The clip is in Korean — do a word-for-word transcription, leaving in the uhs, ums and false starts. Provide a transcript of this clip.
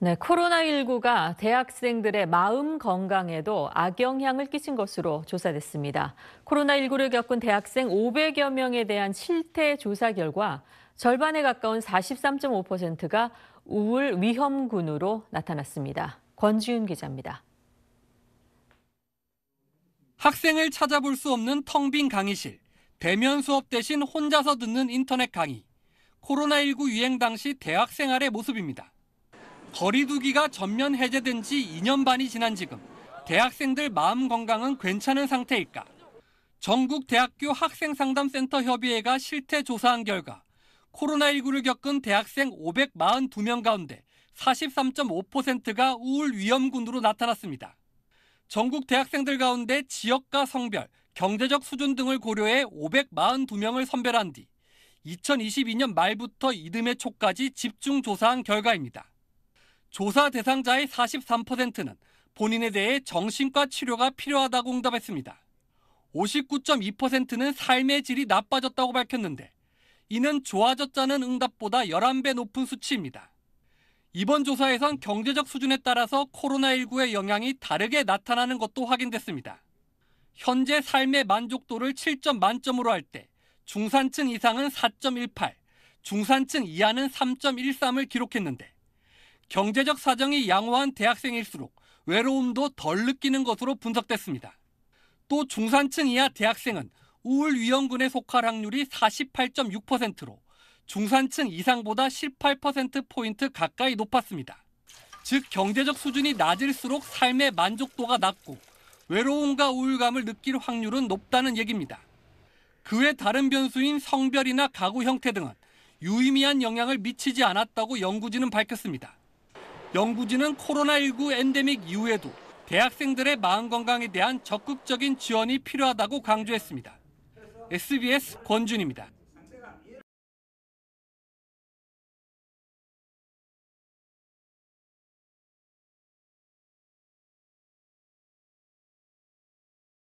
네, 코로나십구가 대학생들의 마음 건강에도 악영향을 끼친 것으로 조사됐습니다. 코로나십구를 겪은 대학생 오백여 명에 대한 실태 조사 결과 절반에 가까운 사십삼 점 오 퍼센트가 우울 위험군으로 나타났습니다. 권지윤 기자입니다. 학생을 찾아볼 수 없는 텅 빈 강의실, 대면 수업 대신 혼자서 듣는 인터넷 강의, 코로나십구 유행 당시 대학 생활의 모습입니다. 거리두기가 전면 해제된 지 이 년 반이 지난 지금 대학생들 마음 건강은 괜찮은 상태일까? 전국 대학교 학생상담센터 협의회가 실태 조사한 결과 코로나십구를 겪은 대학생 오백사십이 명 가운데 사십삼 점 오 퍼센트가 우울 위험군으로 나타났습니다. 전국 대학생들 가운데 지역과 성별, 경제적 수준 등을 고려해 오백사십이 명을 선별한 뒤 이천이십이 년 말부터 이듬해 초까지 집중 조사한 결과입니다. 조사 대상자의 사십삼 퍼센트는 본인에 대해 정신과 치료가 필요하다고 응답했습니다. 오십구 점 이 퍼센트는 삶의 질이 나빠졌다고 밝혔는데 이는 좋아졌다는 응답보다 열한 배 높은 수치입니다. 이번 조사에선 경제적 수준에 따라서 코로나십구의 영향이 다르게 나타나는 것도 확인됐습니다. 현재 삶의 만족도를 칠 점 만점으로 할 때 중산층 이상은 사 점 일팔, 중산층 이하는 삼 점 일삼을 기록했는데 경제적 사정이 양호한 대학생일수록 외로움도 덜 느끼는 것으로 분석됐습니다. 또 중산층 이하 대학생은 우울 위험군에 속할 확률이 사십팔 점 육 퍼센트로 중산층 이상보다 십팔 퍼센트 포인트 가까이 높았습니다. 즉 경제적 수준이 낮을수록 삶의 만족도가 낮고 외로움과 우울감을 느낄 확률은 높다는 얘기입니다. 그 외 다른 변수인 성별이나 가구 형태 등은 유의미한 영향을 미치지 않았다고 연구진은 밝혔습니다. 연구진은 코로나십구 엔데믹 이후에도 대학생들의 마음 건강에 대한 적극적인 지원이 필요하다고 강조했습니다. 에스비에스 권지윤입니다.